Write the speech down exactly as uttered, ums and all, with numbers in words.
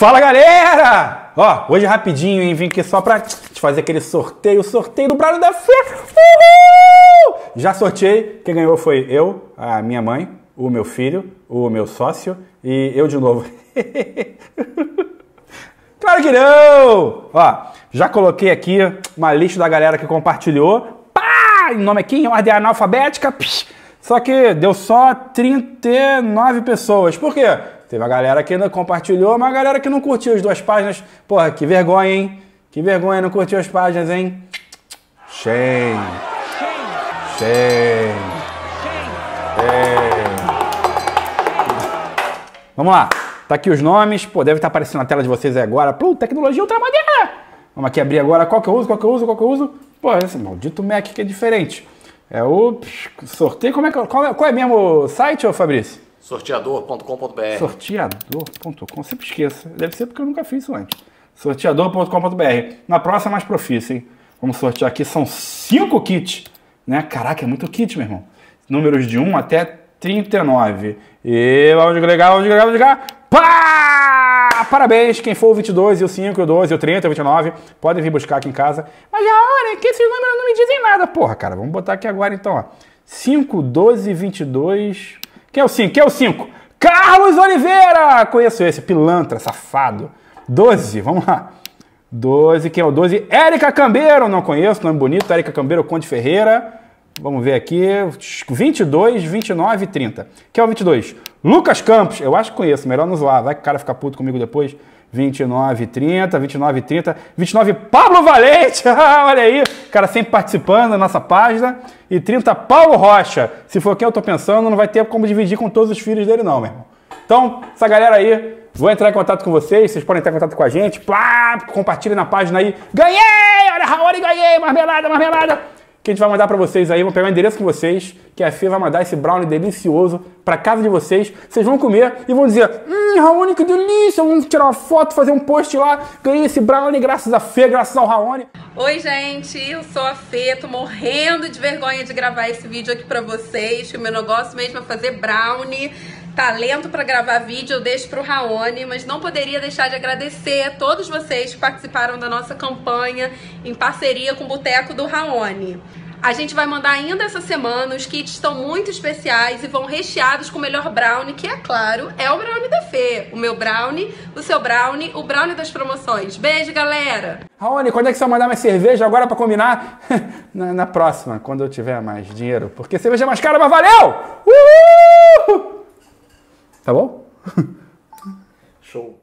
Fala, galera! Ó, hoje rapidinho, hein? Vim aqui só pra te fazer aquele sorteio, sorteio do Brownie da Fê! Uhul! Já sorteei, quem ganhou foi eu, a minha mãe, o meu filho, o meu sócio e eu de novo. Claro que não! Ó, já coloquei aqui uma lista da galera que compartilhou. Pá! Nome aqui em ordem analfabética. Só que deu só trinta e nove pessoas. Por quê? Teve a galera que não compartilhou, mas a galera que não curtiu as duas páginas. Porra, que vergonha, hein? Que vergonha, não curtiu as páginas, hein? Shame. Shame. Shame. Vamos lá. Tá aqui os nomes. Pô, deve estar aparecendo na tela de vocês agora. Pô, tecnologia ultramadeira. Vamos aqui abrir agora. Qual que eu uso? Qual que eu uso? Qual que eu uso? Pô, esse maldito Mac que é diferente. É o sorteio. Como é que, qual, é, qual é mesmo o site, ô Fabrício? Sorteador ponto com ponto br. Sorteador ponto com. Sempre esqueço. Deve ser porque eu nunca fiz isso antes. Sorteador ponto com ponto br. Na próxima é mais profício, hein? Vamos sortear aqui. São cinco kits, né? Caraca, é muito kit, meu irmão. Números de um até trinta e nove. E vamos agregar, vamos agregar, vamos agregar. Pá! Parabéns! Quem for o vinte e dois, e o cinco, e o doze, e o trinta, e o vinte e nove, podem vir buscar aqui em casa. Mas já olha, que esses números não me dizem nada. Porra, cara, vamos botar aqui agora então, ó. cinco, doze, vinte e dois... Quem é o cinco? Quem é o cinco? Carlos Oliveira! Conheço esse, pilantra, safado. doze, vamos lá. doze, quem é o doze? Érica Cambeiro, não conheço, nome bonito. Érica Cambeiro, Conde Ferreira. Vamos ver aqui. vinte e dois, vinte e nove e trinta. Quem é o vinte e dois? Lucas Campos. Eu acho que conheço, melhor não zoar. Vai que o cara fica puto comigo depois. vinte e nove e trinta, vinte e nove e trinta. vinte e nove, Pablo Valente. Olha aí, o cara sempre participando da nossa página. E trinta, Paulo Rocha. Se for quem eu tô pensando, não vai ter como dividir com todos os filhos dele não, meu irmão. Então, essa galera aí, vou entrar em contato com vocês. Vocês podem entrar em contato com a gente. Plá, compartilhem na página aí. Ganhei! Olha, Raoni, ganhei! Marmelada, marmelada! Que a gente vai mandar pra vocês aí, vou pegar o endereço com vocês, que a Fê vai mandar esse brownie delicioso pra casa de vocês. Vocês vão comer e vão dizer, hum, Raoni, que delícia, vamos tirar uma foto, fazer um post lá, ganhei esse brownie graças a Fê, graças ao Raoni. Oi, gente, eu sou a Fê, tô morrendo de vergonha de gravar esse vídeo aqui pra vocês, que o meu negócio mesmo é fazer brownie. Talento para gravar vídeo eu deixo para o Raoni, mas não poderia deixar de agradecer a todos vocês que participaram da nossa campanha em parceria com o Boteco do Raoni. A gente vai mandar ainda essa semana, os kits estão muito especiais e vão recheados com o melhor brownie, que é claro, é o Brownie da Fê. O meu brownie, o seu brownie, o brownie das promoções. Beijo, galera! Raoni, quando é que você vai mandar mais cerveja agora pra combinar? na, na próxima, quando eu tiver mais dinheiro, porque cerveja é mais cara, mas valeu! Uhul! Tá bom? Show.